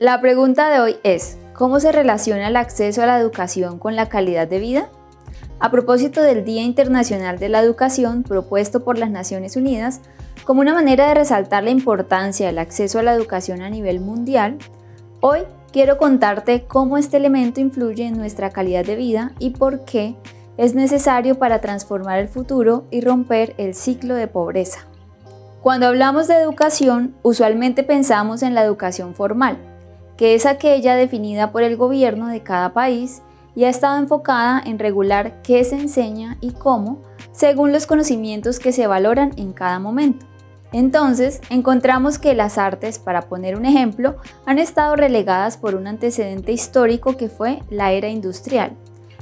La pregunta de hoy es, ¿cómo se relaciona el acceso a la educación con la calidad de vida? A propósito del Día Internacional de la Educación propuesto por las Naciones Unidas, como una manera de resaltar la importancia del acceso a la educación a nivel mundial, hoy quiero contarte cómo este elemento influye en nuestra calidad de vida y por qué es necesario para transformar el futuro y romper el ciclo de pobreza. Cuando hablamos de educación, usualmente pensamos en la educación formal, que es aquella definida por el gobierno de cada país y ha estado enfocada en regular qué se enseña y cómo, según los conocimientos que se valoran en cada momento. Entonces, encontramos que las artes, para poner un ejemplo, han estado relegadas por un antecedente histórico que fue la era industrial.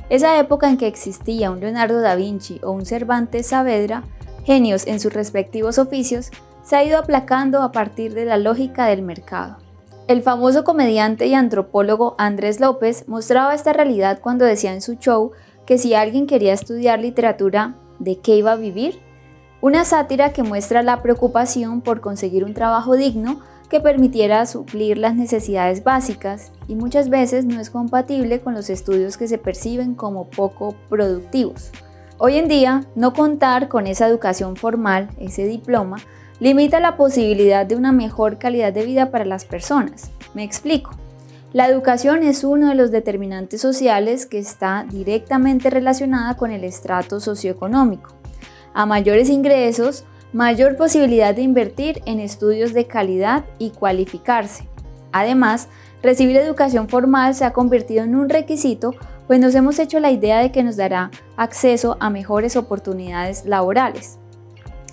Esa época en que existía un Leonardo da Vinci o un Cervantes Saavedra, genios en sus respectivos oficios, se ha ido aplacando a partir de la lógica del mercado. El famoso comediante y antropólogo Andrés López mostraba esta realidad cuando decía en su show que si alguien quería estudiar literatura, ¿de qué iba a vivir? Una sátira que muestra la preocupación por conseguir un trabajo digno que permitiera suplir las necesidades básicas y muchas veces no es compatible con los estudios que se perciben como poco productivos. Hoy en día, no contar con esa educación formal, ese diploma, limita la posibilidad de una mejor calidad de vida para las personas. Me explico. La educación es uno de los determinantes sociales que está directamente relacionada con el estrato socioeconómico. A mayores ingresos, mayor posibilidad de invertir en estudios de calidad y cualificarse. Además, recibir educación formal se ha convertido en un requisito, pues nos hemos hecho la idea de que nos dará acceso a mejores oportunidades laborales.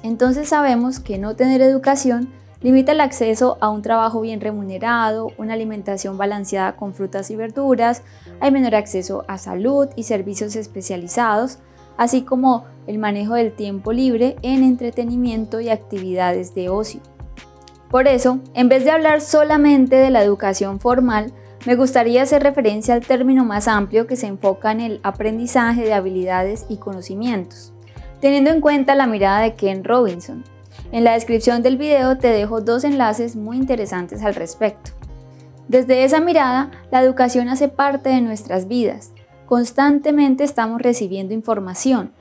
Entonces sabemos que no tener educación limita el acceso a un trabajo bien remunerado, una alimentación balanceada con frutas y verduras, hay menor acceso a salud y servicios especializados, así como el manejo del tiempo libre en entretenimiento y actividades de ocio. Por eso, en vez de hablar solamente de la educación formal, me gustaría hacer referencia al término más amplio que se enfoca en el aprendizaje de habilidades y conocimientos, teniendo en cuenta la mirada de Ken Robinson. En la descripción del video te dejo dos enlaces muy interesantes al respecto. Desde esa mirada, la educación hace parte de nuestras vidas. Constantemente estamos recibiendo información,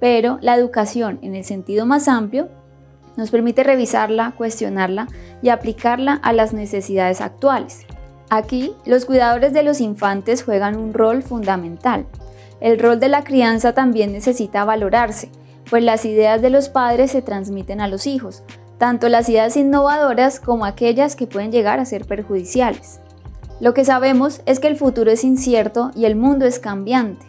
pero la educación, en el sentido más amplio, nos permite revisarla, cuestionarla y aplicarla a las necesidades actuales. Aquí, los cuidadores de los infantes juegan un rol fundamental. El rol de la crianza también necesita valorarse, pues las ideas de los padres se transmiten a los hijos, tanto las ideas innovadoras como aquellas que pueden llegar a ser perjudiciales. Lo que sabemos es que el futuro es incierto y el mundo es cambiante.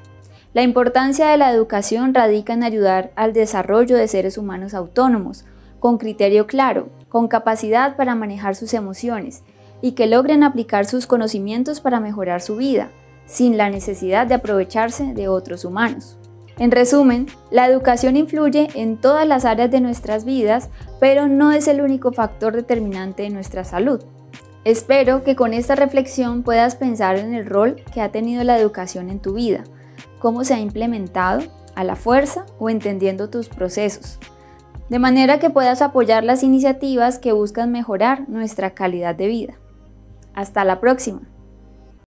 La importancia de la educación radica en ayudar al desarrollo de seres humanos autónomos, con criterio claro, con capacidad para manejar sus emociones y que logren aplicar sus conocimientos para mejorar su vida, sin la necesidad de aprovecharse de otros humanos. En resumen, la educación influye en todas las áreas de nuestras vidas, pero no es el único factor determinante de nuestra salud. Espero que con esta reflexión puedas pensar en el rol que ha tenido la educación en tu vida, cómo se ha implementado, a la fuerza o entendiendo tus procesos, de manera que puedas apoyar las iniciativas que buscan mejorar nuestra calidad de vida. Hasta la próxima.